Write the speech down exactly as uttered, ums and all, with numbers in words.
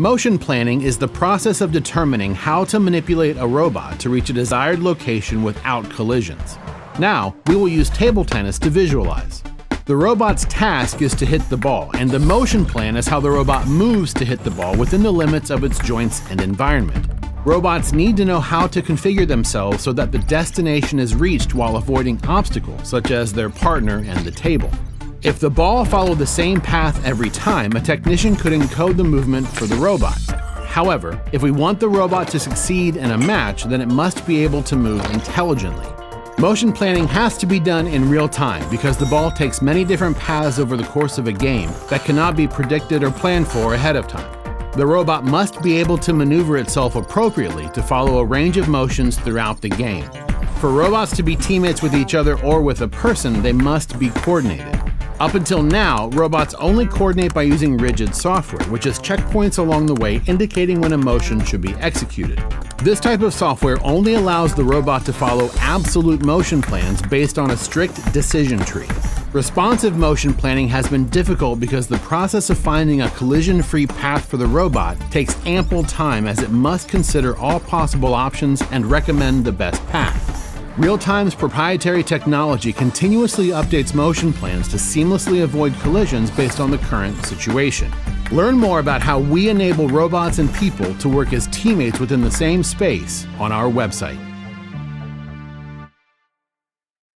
Motion planning is the process of determining how to manipulate a robot to reach a desired location without collisions. Now, we will use table tennis to visualize. The robot's task is to hit the ball, and the motion plan is how the robot moves to hit the ball within the limits of its joints and environment. Robots need to know how to configure themselves so that the destination is reached while avoiding obstacles, such as their partner and the table. If the ball followed the same path every time, a technician could encode the movement for the robot. However, if we want the robot to succeed in a match, then it must be able to move intelligently. Motion planning has to be done in real time because the ball takes many different paths over the course of a game that cannot be predicted or planned for ahead of time. The robot must be able to maneuver itself appropriately to follow a range of motions throughout the game. For robots to be teammates with each other or with a person, they must be coordinated. Up until now, robots only coordinate by using rigid software, which is checkpoints along the way indicating when a motion should be executed. This type of software only allows the robot to follow absolute motion plans based on a strict decision tree. Responsive motion planning has been difficult because the process of finding a collision-free path for the robot takes ample time, as it must consider all possible options and recommend the best path. Realtime's proprietary technology continuously updates motion plans to seamlessly avoid collisions based on the current situation. Learn more about how we enable robots and people to work as teammates within the same space on our website.